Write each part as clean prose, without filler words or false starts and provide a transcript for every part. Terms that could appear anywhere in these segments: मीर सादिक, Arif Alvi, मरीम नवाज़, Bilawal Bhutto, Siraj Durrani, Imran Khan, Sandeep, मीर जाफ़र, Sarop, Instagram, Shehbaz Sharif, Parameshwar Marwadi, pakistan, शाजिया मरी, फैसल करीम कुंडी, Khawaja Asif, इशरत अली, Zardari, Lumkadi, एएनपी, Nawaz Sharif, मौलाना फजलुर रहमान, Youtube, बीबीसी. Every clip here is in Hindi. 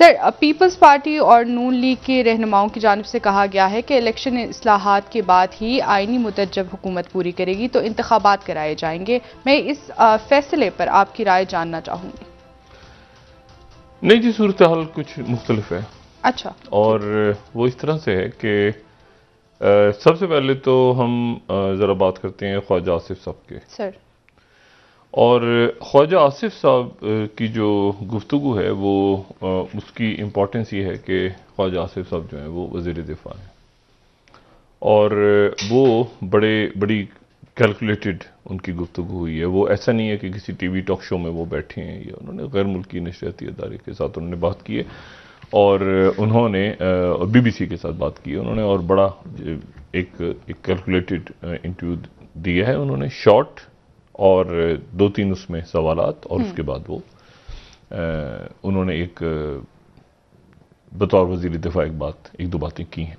सर, पीपल्स पार्टी और नून लीग के रहनुमाओं की जानिब से कहा गया है कि इलेक्शन इस्लाहात के बाद ही आइनी मुद्दत जब हुकूमत पूरी करेगी तो इंतखाबात कराए जाएंगे। मैं इस फैसले पर आपकी राय जानना चाहूँगी। नहीं जी, सूरत हाल कुछ मुख्तलिफ है। अच्छा। और वो इस तरह से है कि सबसे पहले तो हम ज़रा बात करते हैं ख्वाजा आसिफ साहब के। सर, और ख्वाजा आसिफ साहब की जो गुफ्तगू है वो उसकी इम्पोर्टेंस ये है कि ख्वाजा आसिफ साहब जो हैं वो वज़ीर दिफा हैं और वो बड़ी कैलकुलेटेड उनकी गुफ्तगू हुई है। वो ऐसा नहीं है कि किसी टीवी टॉक शो में वो बैठे हैं, या उन्होंने गैर मुल्की नशरियाती अदारे के साथ उन्होंने बात की है और उन्होंने बीबीसी के साथ बात की है उन्होंने, और बड़ा एक कैलकुलेटेड इंटरव्यू दिया है उन्होंने, शॉर्ट और दो तीन उसमें सवालात, और उसके बाद वो उन्होंने एक बतौर वज़ीर दिफा एक दो बातें की हैं।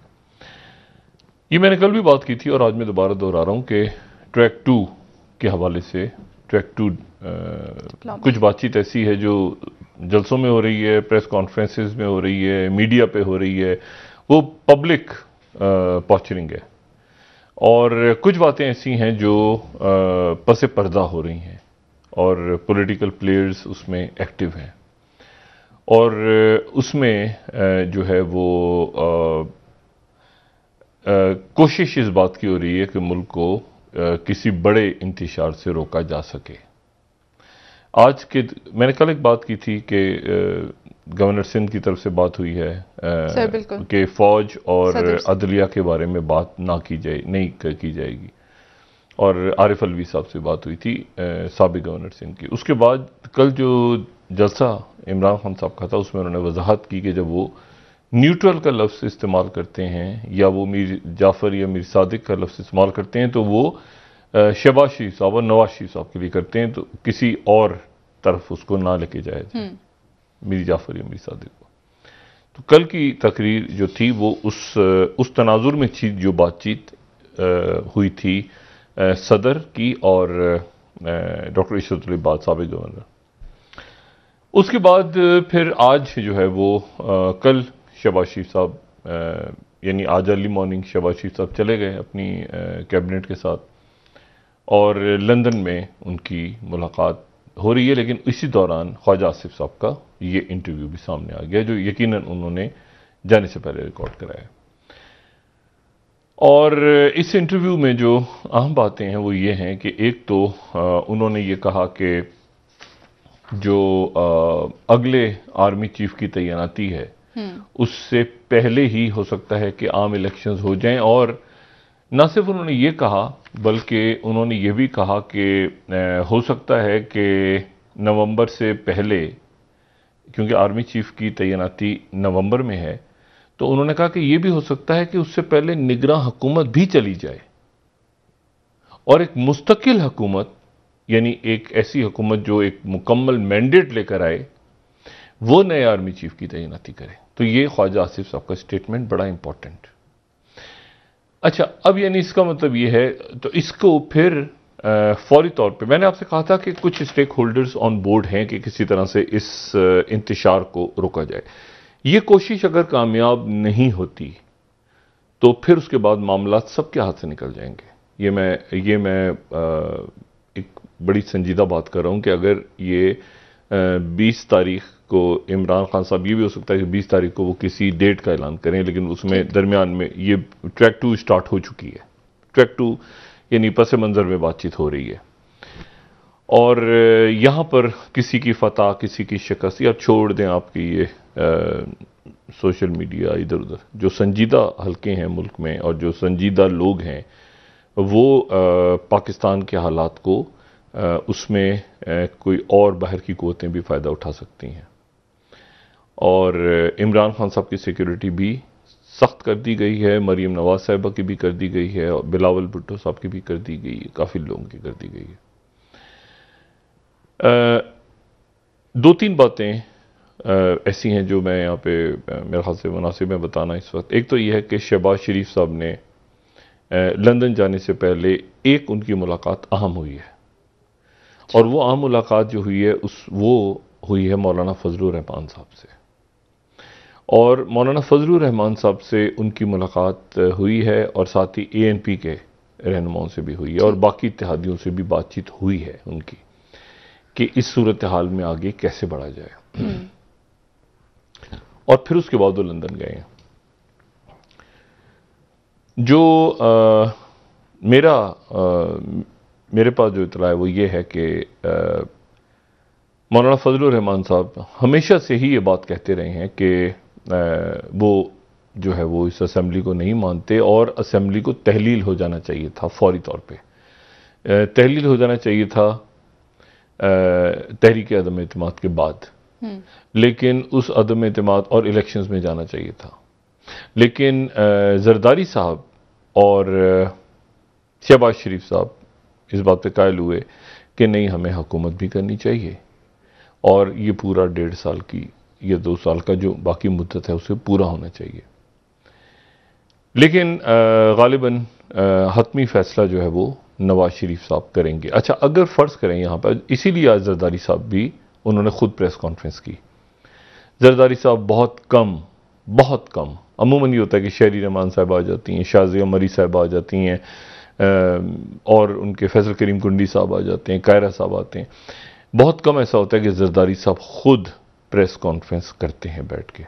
ये मैंने कल भी बात की थी और आज मैं दोबारा दोहरा रहा हूँ कि ट्रैक 2 के हवाले से ट्रैक 2 कुछ बातचीत ऐसी है जो जलसों में हो रही है, प्रेस कॉन्फ्रेंसेस में हो रही है, मीडिया पे हो रही है, वो पब्लिक पॉस्चरिंग है, और कुछ बातें ऐसी हैं जो पसे पर्दा हो रही हैं और पॉलिटिकल प्लेयर्स उसमें एक्टिव हैं और उसमें जो है वो कोशिश इस बात की हो रही है कि मुल्क को किसी बड़े इंतशार से रोका जा सके। आज के मैंने कल एक बात की थी कि गवर्नर सिंध की तरफ से बात हुई है कि फौज और अदलिया के बारे में बात ना की जाए, नहीं की जाएगी, और आरिफ अलवी साहब से बात हुई थी साबिक गवर्नर सिंध की। उसके बाद कल जो जलसा इमरान खान साहब का था उसमें उन्होंने वजाहत की कि जब वो न्यूट्रल का लफ्ज़ इस्तेमाल करते हैं या वो मीर जाफ़र या मीर सादिक का लफ्ज़ इस्तेमाल करते हैं तो वो शहबाज शरीफ साहब और नवाज शरीफ साहब के लिए करते हैं, तो किसी और तरफ उसको ना लेके जाए, मीर जाफ़र या मीर सादिक को। तो कल की तकरीर जो थी वो उस तनाजुर में थी जो बातचीत हुई थी सदर की और डॉक्टर इशरत अली बाद साबिक़ गवर्नर। उसके बाद फिर आज जो है वो कल शहबाज शरीफ साहब यानी आज अर्ली मॉर्निंग शहबाज शरीफ साहब चले गए अपनी कैबिनेट के साथ और लंदन में उनकी मुलाकात हो रही है, लेकिन इसी दौरान ख्वाजा आसिफ साहब का ये इंटरव्यू भी सामने आ गया जो यकीनन उन्होंने जाने से पहले रिकॉर्ड कराया। और इस इंटरव्यू में जो अहम बातें हैं वो ये हैं कि एक तो उन्होंने ये कहा कि जो अगले आर्मी चीफ की तैनाती है उससे पहले ही हो सकता है कि आम इलेक्शंस हो जाएं, और न सिर्फ उन्होंने ये कहा बल्कि उन्होंने ये भी कहा कि हो सकता है कि नवंबर से पहले, क्योंकि आर्मी चीफ की तैनाती नवंबर में है, तो उन्होंने कहा कि ये भी हो सकता है कि उससे पहले निगरां हुकूमत भी चली जाए और एक मुस्तकिल हुकूमत यानी एक ऐसी हुकूमत जो एक मुकम्मल मैंडेट लेकर आए वो नए आर्मी चीफ की तैनाती करे। तो ये ख्वाजा आसिफ साहब का स्टेटमेंट बड़ा इंपॉर्टेंट। अच्छा, अब यानी इसका मतलब ये है, तो इसको फिर फौरी तौर पे मैंने आपसे कहा था कि कुछ स्टेक होल्डर्स ऑन बोर्ड हैं कि किसी तरह से इस इंतशार को रोका जाए। ये कोशिश अगर कामयाब नहीं होती तो फिर उसके बाद मामला सबके हाथ से निकल जाएंगे। ये मैं एक बड़ी संजीदा बात कर रहा हूँ कि अगर ये 20 तारीख को इमरान खान साहब, ये भी हो सकता है कि 20 तारीख को वो किसी डेट का ऐलान करें, लेकिन उसमें दरमियान में ये ट्रैक 2 स्टार्ट हो चुकी है। ट्रैक 2 यानी पस मंज़र में बातचीत हो रही है और यहाँ पर किसी की फतह, किसी की शिकस्त, या छोड़ दें आपकी ये सोशल मीडिया इधर उधर, जो संजीदा हलके हैं मुल्क में और जो संजीदा लोग हैं वो पाकिस्तान के हालात को उसमें कोई और बाहर की कुव्वतें भी फ़ायदा उठा सकती हैं। और इमरान खान साहब की सिक्योरिटी भी सख्त कर दी गई है, मरीम नवाज़ साहिबा की भी कर दी गई है और बिलावल भुट्टो साहब की भी कर दी गई है, काफ़ी लोगों की कर दी गई है। दो तीन बातें ऐसी हैं जो मैं यहाँ पे मेरे ख्याल से मुनासिब है बताना इस वक्त। एक तो यह है कि शहबाज शरीफ साहब ने लंदन जाने से पहले एक उनकी मुलाकात अहम हुई है और वो आम मुलाकात जो हुई है वो हुई है मौलाना फजलुर रहमान साहब से। और मौलाना फजलुर रहमान साहब से उनकी मुलाकात हुई है और साथ ही एएनपी के रहनुमाओं से भी हुई है और बाकी इत्तेहादियों से भी बातचीत हुई है उनकी कि इस सूरत हाल में आगे कैसे बढ़ा जाए। और फिर उसके बाद वो लंदन गए हैं। जो मेरे पास जो इतला है वो ये है कि मौलाना फजलुर रहमान साहब हमेशा से ही ये बात कहते रहे हैं कि वो जो है वो इस असेंबली को नहीं मानते और असेंबली को तहलील हो जाना चाहिए था, फौरी तौर पे तहलील हो जाना चाहिए था तहरीक अदम एतमाद के बाद, लेकिन उस अदम एतमाद और इलेक्शंस में जाना चाहिए था। लेकिन जरदारी साहब और शहबाज शरीफ साहब इस बात पे कायल हुए कि नहीं, हमें हुकूमत भी करनी चाहिए और ये पूरा 1.5 साल की या 2 साल का जो बाकी मुद्दत है उसे पूरा होना चाहिए। लेकिन गालिबन हतमी फैसला जो है वो नवाज शरीफ साहब करेंगे। अच्छा, अगर फ़र्ज़ करें यहाँ पर, इसीलिए आज जरदारी साहब भी उन्होंने ख़ुद प्रेस कॉन्फ्रेंस की। जरदारी साहब बहुत कम, अमूमन ये होता है कि शहरी रहमान साहब आ जाती हैं, शाजिया मरी साहब आ जाती हैं और उनके फैसल करीम कुंडी साहब आ जाते हैं, कायरा साहब आते हैं। बहुत कम ऐसा होता है कि जरदारी साहब खुद प्रेस कॉन्फ्रेंस करते हैं बैठ के।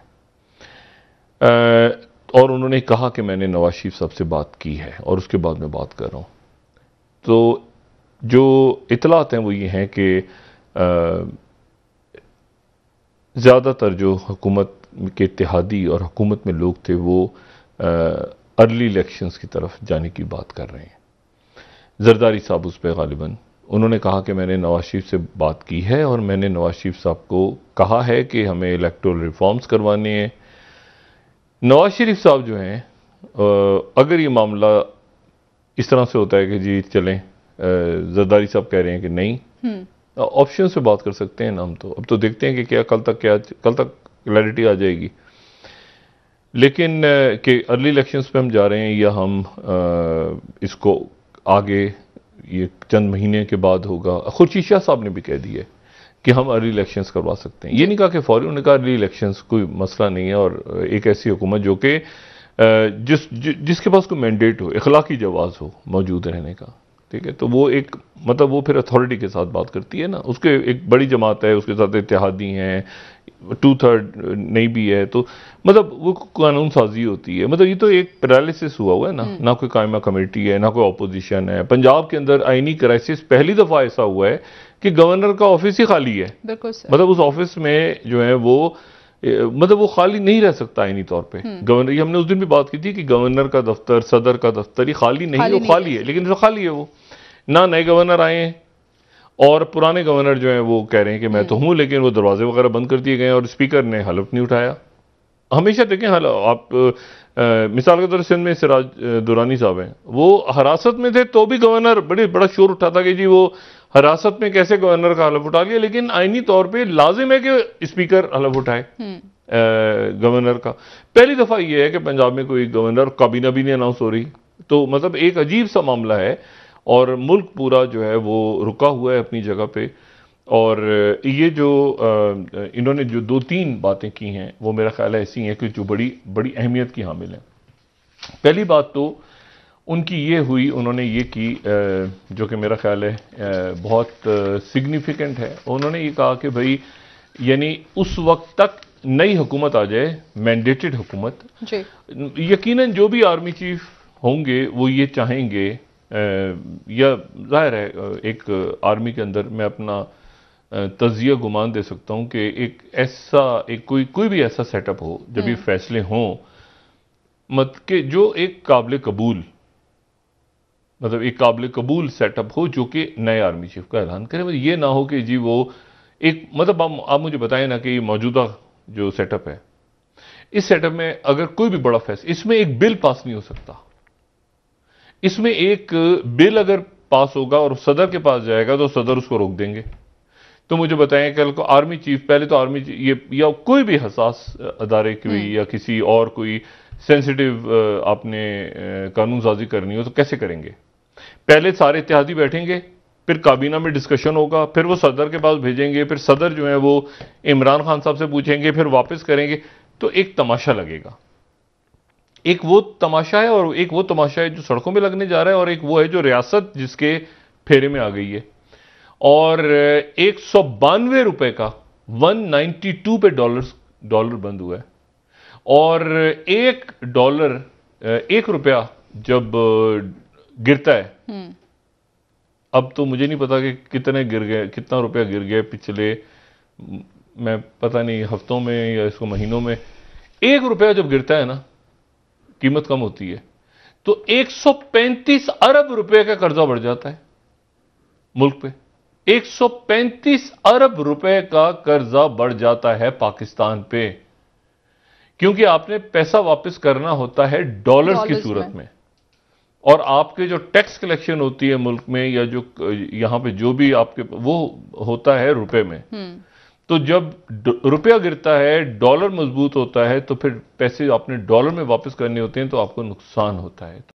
और उन्होंने कहा कि मैंने नवाज शरीफ साहब से बात की है और उसके बाद मैं बात कर रहा हूँ। तो जो इतलात हैं वो ये हैं कि ज़्यादातर जो हुकूमत के इत्तेहादी और हुकूमत में लोग थे वो अर्ली इलेक्शंस की तरफ जाने की बात कर रहे हैं। जरदारी साहब उस पर गालिबन उन्होंने कहा कि मैंने नवाज शरीफ से बात की है और मैंने नवाज शरीफ साहब को कहा है कि हमें इलेक्टोरल रिफॉर्म्स करवाने हैं। नवाज शरीफ साहब जो हैं, अगर ये मामला इस तरह से होता है कि जी चलें, जरदारी साहब कह रहे हैं कि नहीं, ऑप्शन से बात कर सकते हैं ना हम, तो अब तो देखते हैं कि कल तक क्लैरिटी आ जाएगी, लेकिन कि अर्ली इलेक्शंस पे हम जा रहे हैं या हम इसको आगे ये चंद महीने के बाद होगा। खुद शीशा साहब ने भी कह दिया कि हम अर्ली इलेक्शंस करवा सकते हैं। ये नहीं कहा कि फौरी, उन्होंने कहा अर्ली इलेक्शंस कोई मसला नहीं है। और एक ऐसी हुकूमत जो कि जिसके पास कोई मैंडेट हो, इखलाकी जवाज़ हो मौजूद रहने का, ठीक है, तो वो एक मतलब वो फिर अथॉरिटी के साथ बात करती है ना। उसके एक बड़ी जमात है, उसके साथ इत्तेहादी हैं, 2/3 नहीं भी है, तो मतलब वो कानून साजी होती है। मतलब ये तो एक पैरालिसिस हुआ हुआ है ना, ना कोई कायमा कमेटी है, ना कोई अपोजिशन है। पंजाब के अंदर आइनी क्राइसिस पहली दफ़ा ऐसा हुआ है कि गवर्नर का ऑफिस ही खाली है। मतलब उस ऑफिस में जो है वो मतलब वो खाली नहीं रह सकता आइनी तौर पे। गवर्नर, ये हमने उस दिन भी बात की थी कि गवर्नर का दफ्तर, सदर का दफ्तर, ये खाली नहीं है, वो खाली है, लेकिन खाली है वो ना। नए गवर्नर आए हैं और पुराने गवर्नर जो हैं वो कह रहे हैं कि मैं तो हूँ, लेकिन वो दरवाजे वगैरह बंद कर दिए गए और स्पीकर ने हलफ नहीं उठाया। हमेशा देखें, आप मिसाल के तौर सिंध में सिराज दुरानी साहब हैं, वो हरासत में थे तो भी गवर्नर बड़ा शोर उठा था कि जी वो हरासत में कैसे गवर्नर का हलफ उठा लिया, लेकिन आइनी तौर पे लाजिम है कि स्पीकर हलफ उठाए गवर्नर का। पहली दफ़ा ये है कि पंजाब में कोई गवर्नर, काबीना भी नहीं अनाउंस हो रही, तो मतलब एक अजीब सा मामला है और मुल्क पूरा जो है वो रुका हुआ है अपनी जगह पे। और ये जो इन्होंने जो 2-3 बातें की हैं वो मेरा ख्याल है ऐसी हैं कि जो बड़ी बड़ी अहमियत की हामिल हैं। पहली बात तो उनकी ये हुई, उन्होंने ये की जो कि मेरा ख्याल है बहुत सिग्निफिकेंट है। उन्होंने ये कहा कि भाई यानी उस वक्त तक नई हुकूमत आ जाए, मैंडेटेड हुकूमत। यकीनन जो भी आर्मी चीफ होंगे वो ये चाहेंगे, या जाहिर है एक आर्मी के अंदर मैं अपना तजिया गुमान दे सकता हूँ कि एक ऐसा कोई भी ऐसा सेटअप हो जब ये फैसले हों मत के जो एक काबिल कबूल, मतलब एक काबिल कबूल सेटअप हो जो कि नए आर्मी चीफ का ऐलान करें। मतलब ये ना हो कि जी वो एक मतलब आप मुझे बताएं ना कि मौजूदा जो सेटअप है, इस सेटअप में अगर कोई भी बड़ा फैसला, इसमें एक बिल पास नहीं हो सकता। इसमें एक बिल अगर पास होगा और सदर के पास जाएगा तो सदर उसको रोक देंगे। तो मुझे बताएं कल को आर्मी चीफ, पहले तो आर्मी ये या कोई भी हसास अदारे की या किसी और कोई सेंसिटिव आपने कानून साजी करनी हो तो कैसे करेंगे? पहले सारे इत्तेहादी बैठेंगे, फिर काबीना में डिस्कशन होगा, फिर वो सदर के पास भेजेंगे, फिर सदर जो है वो इमरान खान साहब से पूछेंगे, फिर वापस करेंगे। तो एक तमाशा लगेगा। एक वो तमाशा है और एक वो तमाशा है जो सड़कों में लगने जा रहा है और एक वो है जो रियासत जिसके फेरे में आ गई है। और 192 रुपए का 192 पे डॉलर बंद हुआ है और एक रुपया जब गिरता है, अब तो मुझे नहीं पता कि कितने गिर गए, कितना रुपया गिर गया पिछले, मैं पता नहीं हफ्तों में या इसको महीनों में, 1 रुपया जब गिरता है ना कीमत कम होती है, तो 135 अरब रुपए का कर्जा बढ़ जाता है मुल्क पे। 135 अरब रुपए का कर्जा बढ़ जाता है पाकिस्तान पे, क्योंकि आपने पैसा वापस करना होता है डॉलर्स की सूरत में और आपके जो टैक्स कलेक्शन होती है मुल्क में या जो यहां पे जो भी आपके वो होता है रुपए में। तो जब रुपया गिरता है, डॉलर मजबूत होता है, तो फिर पैसे आपने डॉलर में वापस करने होते हैं, तो आपको नुकसान होता है।